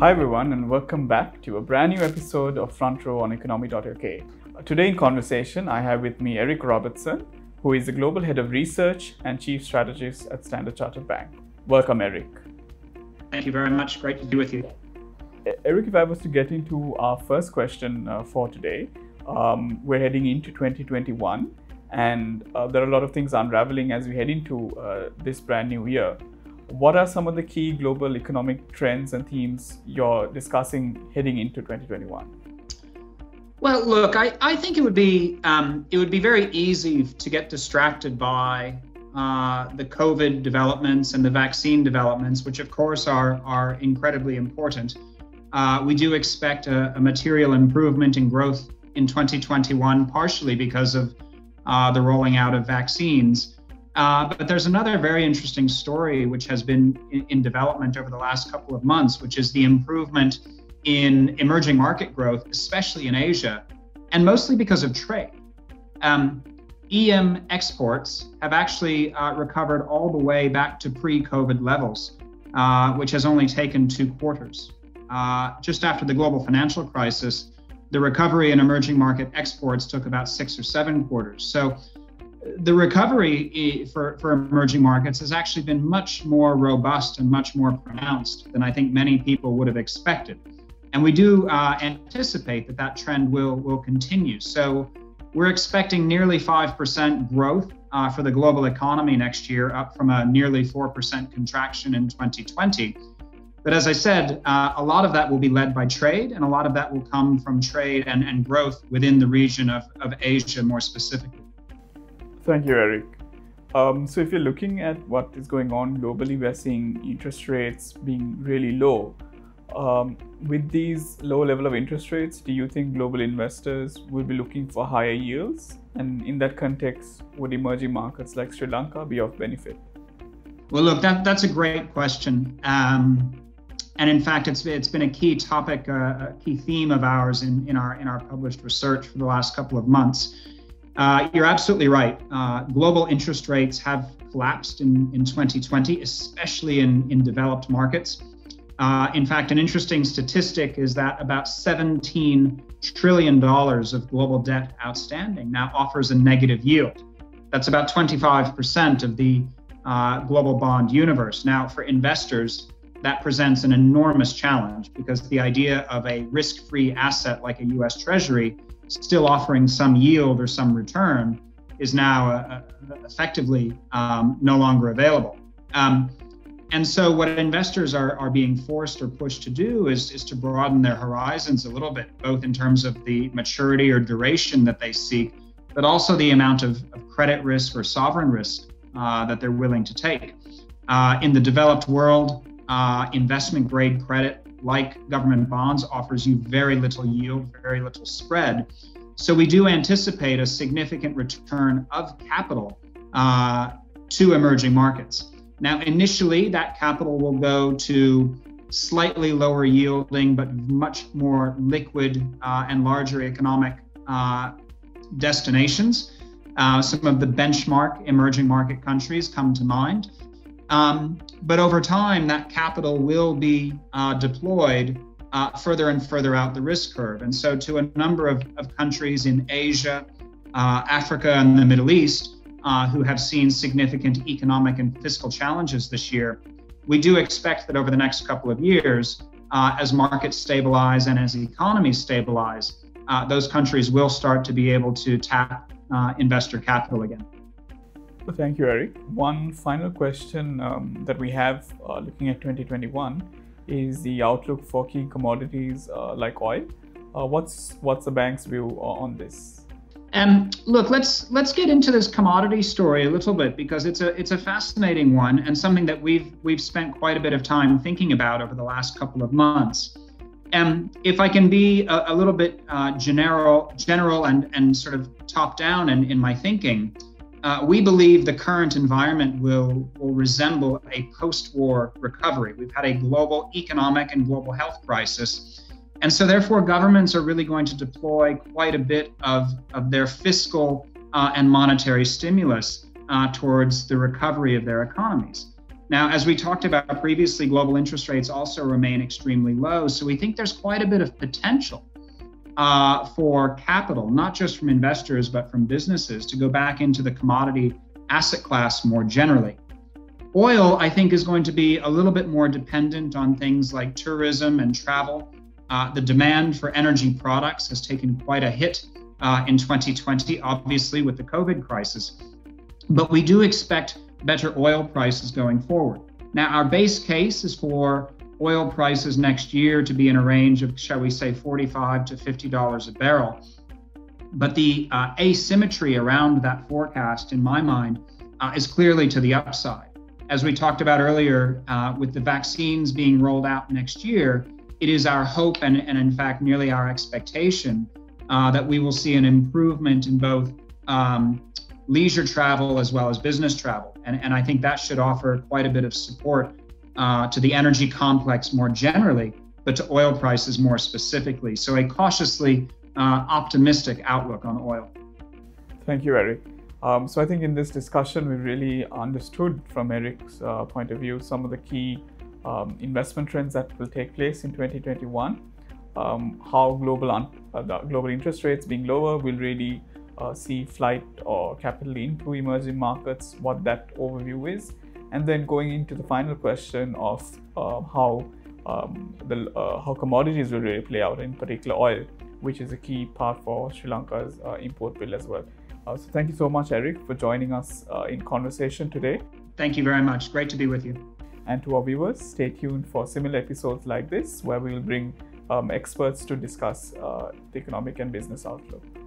Hi everyone, and welcome back to a brand new episode of Front Row on economy.lk. Today in conversation, I have with me Eric Robertson, who is the Global Head of Research and Chief Strategist at Standard Chartered Bank. Welcome, Eric. Thank you very much. Great to be with you. Eric, if I was to get into our first question for today, we're heading into 2021 and there are a lot of things unraveling as we head into this brand new year. What are some of the key global economic trends and themes you're discussing heading into 2021? Well, look, I think it would be very easy to get distracted by the COVID developments and the vaccine developments, which of course are incredibly important. We do expect a material improvement in growth in 2021, partially because of the rolling out of vaccines. But there's another very interesting story which has been in development over the last couple of months, which is the improvement in emerging market growth, especially in Asia, and mostly because of trade. EM exports have actually recovered all the way back to pre-COVID levels, which has only taken 2 quarters. Just after the global financial crisis, the recovery in emerging market exports took about 6 or 7 quarters. So the recovery for emerging markets has actually been much more robust and much more pronounced than I think many people would have expected. And we do anticipate that trend will continue. So we're expecting nearly 5% growth for the global economy next year, up from a nearly 4% contraction in 2020. But as I said, a lot of that will be led by trade, and a lot of that will come from trade and growth within the region of Asia more specifically. Thank you, Eric. So if you're looking at what is going on globally, we're seeing interest rates being really low. With these low level of interest rates, do you think global investors will be looking for higher yields? And in that context, would emerging markets like Sri Lanka be of benefit? Well, look, that's a great question. And in fact, it's been a key topic, a key theme of ours in our published research for the last couple of months. You're absolutely right. Global interest rates have collapsed in 2020, especially in developed markets. In fact, an interesting statistic is that about $17 trillion of global debt outstanding now offers a negative yield. That's about 25% of the global bond universe. Now, for investors, that presents an enormous challenge because the idea of a risk-free asset like a U.S. Treasury still offering some yield or some return is now effectively no longer available. And so what investors are being forced or pushed to do is to broaden their horizons a little bit, both in terms of the maturity or duration that they seek, but also the amount of credit risk or sovereign risk that they're willing to take. In the developed world, investment grade credit like government bonds offers you very little yield, very little spread. So we do anticipate a significant return of capital to emerging markets. Now, initially, that capital will go to slightly lower yielding, but much more liquid and larger economic destinations. Some of the benchmark emerging market countries come to mind. But over time, that capital will be deployed further and further out the risk curve. And so to a number of countries in Asia, Africa, and the Middle East, who have seen significant economic and fiscal challenges this year, we do expect that over the next couple of years, as markets stabilize and as economies stabilize, those countries will start to be able to tap investor capital again. Thank you, Eric. One final question that we have looking at 2021 is the outlook for key commodities like oil. What's the bank's view on this? Look, let's get into this commodity story a little bit because it's a fascinating one and something that we've spent quite a bit of time thinking about over the last couple of months. If I can be a little bit general and sort of top down in my thinking. We believe the current environment will resemble a post-war recovery. We've had a global economic and global health crisis. And so therefore, governments are really going to deploy quite a bit of their fiscal and monetary stimulus towards the recovery of their economies. Now, as we talked about previously, global interest rates also remain extremely low. So we think there's quite a bit of potential for capital, not just from investors, but from businesses to go back into the commodity asset class more generally. Oil, I think, is going to be a little bit more dependent on things like tourism and travel. The demand for energy products has taken quite a hit in 2020, obviously with the COVID crisis. But we do expect better oil prices going forward. Now, our base case is for oil prices next year to be in a range of, shall we say, $45 to $50 a barrel. But the asymmetry around that forecast, in my mind, is clearly to the upside. As we talked about earlier, with the vaccines being rolled out next year, it is our hope and in fact, nearly our expectation that we will see an improvement in both leisure travel as well as business travel. And I think that should offer quite a bit of support to the energy complex more generally, but to oil prices more specifically. So a cautiously optimistic outlook on oil. Thank you, Eric. So I think in this discussion, we really understood from Eric's point of view, some of the key investment trends that will take place in 2021, how global interest rates being lower will really see flight or capital into emerging markets, what that overview is, and then going into the final question of how commodities will really play out, in particular oil, which is a key part for Sri Lanka's import bill as well. So thank you so much, Eric, for joining us in conversation today. Thank you very much. Great to be with you. And to our viewers, stay tuned for similar episodes like this, where we will bring experts to discuss the economic and business outlook.